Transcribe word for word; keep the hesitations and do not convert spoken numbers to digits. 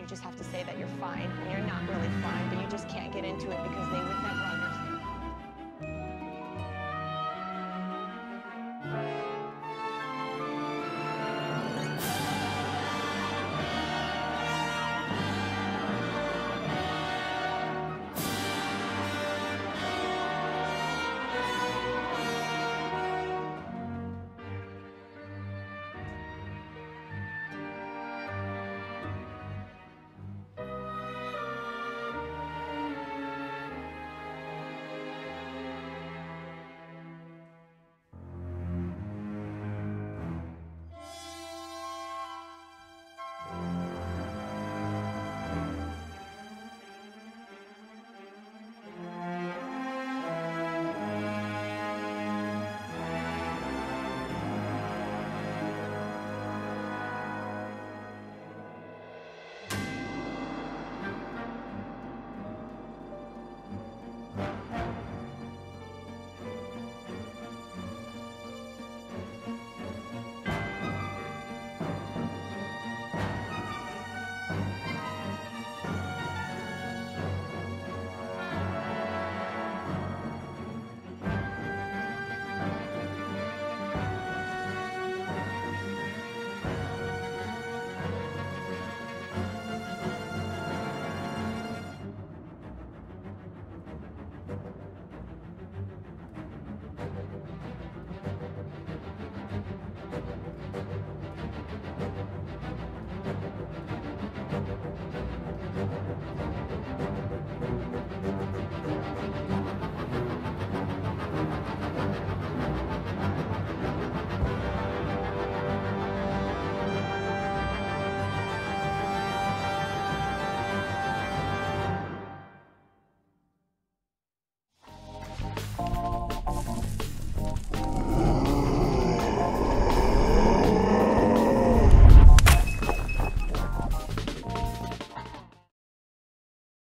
You just have to say that you're fine, and you're not really fine, but you just can't get into it because they would never